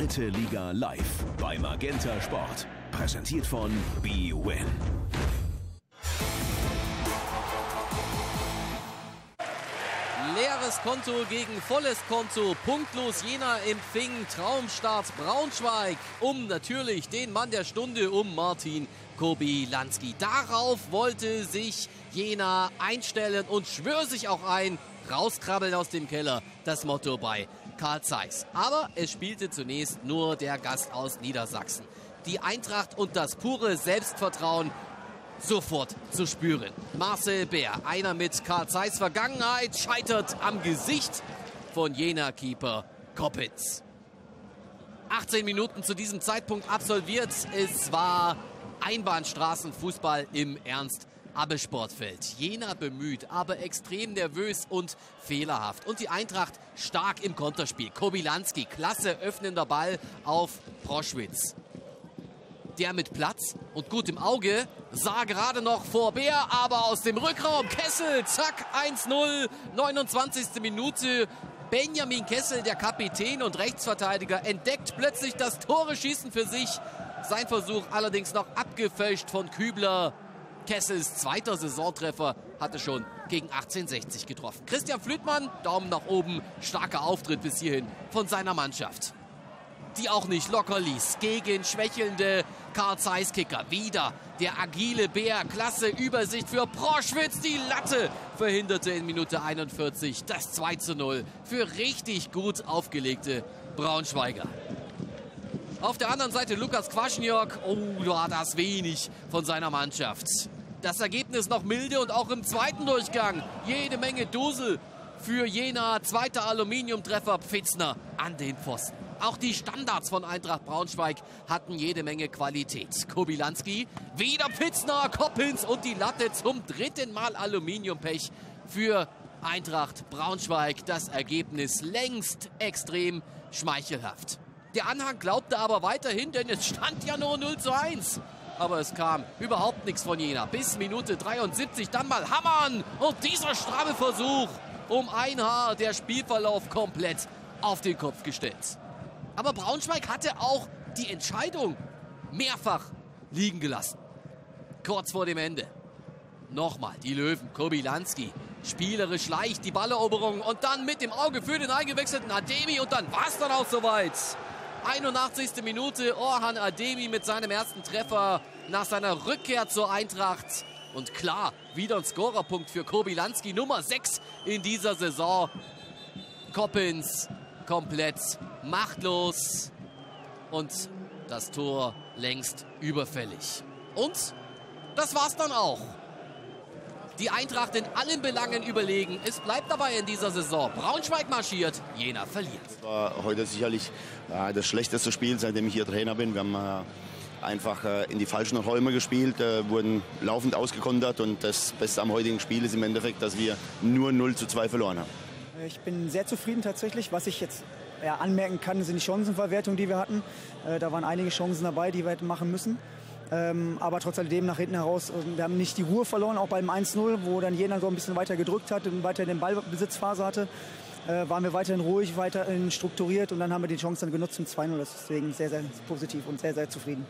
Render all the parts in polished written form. Dritte Liga live bei Magenta Sport. Präsentiert von B-Win. Leeres Konto gegen volles Konto. Punktlos Jena empfing Traumstart Braunschweig. Natürlich den Mann der Stunde, Martin Kobylanski. Darauf wollte sich Jena einstellen und schwör sich auch ein, rauskrabbeln aus dem Keller, das Motto bei Carl Zeiss. Aber es spielte zunächst nur der Gast aus Niedersachsen. Die Eintracht und das pure Selbstvertrauen sofort zu spüren. Marcel Bär, einer mit Carl Zeiss Vergangenheit, scheitert am Gesicht von Jena-Keeper Koppitz. 18 Minuten zu diesem Zeitpunkt absolviert. Es war Einbahnstraßenfußball im Ernst. Abbe-Sportfeld. Jena bemüht, aber extrem nervös und fehlerhaft. Und die Eintracht stark im Konterspiel. Kobylanski, klasse öffnender Ball auf Proschwitz. Der mit Platz und gutem Auge sah gerade noch vor Bär, aber aus dem Rückraum Kessel, zack, 1-0, 29. Minute. Benjamin Kessel, der Kapitän und Rechtsverteidiger, entdeckt plötzlich das Tore-Schießen für sich. Sein Versuch allerdings noch abgefälscht von Kübler. Kessels zweiter Saisontreffer hatte schon gegen 1860 getroffen. Christian Flüttmann, Daumen nach oben, starker Auftritt bis hierhin von seiner Mannschaft. Die auch nicht locker ließ gegen schwächelnde Carl Zeiss Kicker. Wieder der agile Bär, klasse Übersicht für Proschwitz. Die Latte verhinderte in Minute 41 das 2-0 für richtig gut aufgelegte Braunschweiger. Auf der anderen Seite Lukas Quaschniok. Da hat das wenig von seiner Mannschaft. Das Ergebnis noch milde und auch im zweiten Durchgang jede Menge Dusel für Jena. Zweiter Aluminiumtreffer Pfitzner an den Pfosten. Auch die Standards von Eintracht Braunschweig hatten jede Menge Qualität. Kobylanski, wieder Pfitzner, Coppens und die Latte zum dritten Mal Aluminiumpech für Eintracht Braunschweig. Das Ergebnis längst extrem schmeichelhaft. Der Anhang glaubte aber weiterhin, denn es stand ja nur 0-1. Aber es kam überhaupt nichts von Jena. Bis Minute 73, dann mal hammern. Und dieser stramme Versuch, um ein Haar der Spielverlauf komplett auf den Kopf gestellt. Aber Braunschweig hatte auch die Entscheidung mehrfach liegen gelassen. Kurz vor dem Ende. Nochmal die Löwen, Kobylanski. Spielerisch leicht die Balleroberung und dann mit dem Auge für den eingewechselten Ademi. Und dann war es dann auch soweit. 81. Minute, Orhan Ademi mit seinem ersten Treffer nach seiner Rückkehr zur Eintracht. Und klar, wieder ein Scorerpunkt für Kobylanski, Nummer 6 in dieser Saison. Koppens komplett machtlos und das Tor längst überfällig. Und das war's dann auch. Die Eintracht in allen Belangen überlegen. Es bleibt dabei in dieser Saison. Braunschweig marschiert, Jena verliert. Das war heute sicherlich das schlechteste Spiel, seitdem ich hier Trainer bin. Wir haben einfach in die falschen Räume gespielt, wurden laufend ausgekontert. Und das Beste am heutigen Spiel ist im Endeffekt, dass wir nur 0-2 verloren haben. Ich bin sehr zufrieden tatsächlich. Was ich jetzt anmerken kann, sind die Chancenverwertung, die wir hatten. Da waren einige Chancen dabei, die wir hätten machen müssen. Aber trotz alledem nach hinten heraus, wir haben nicht die Ruhe verloren, auch beim 1-0, wo dann Jena so ein bisschen weiter gedrückt hat und weiter in den Ballbesitzphase hatte, waren wir weiterhin ruhig, weiterhin strukturiert und dann haben wir die Chance dann genutzt zum 2-0. Deswegen sehr, sehr positiv und sehr, sehr zufrieden.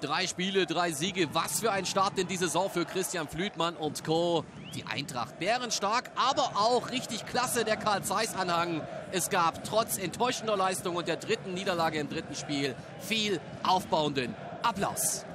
3 Spiele, 3 Siege. Was für ein Start in die Saison für Christian Flüttmann und Co. Die Eintracht bärenstark, aber auch richtig klasse der Carl Zeiss-Anhang. Es gab trotz enttäuschender Leistung und der dritten Niederlage im dritten Spiel viel aufbauenden Applaus.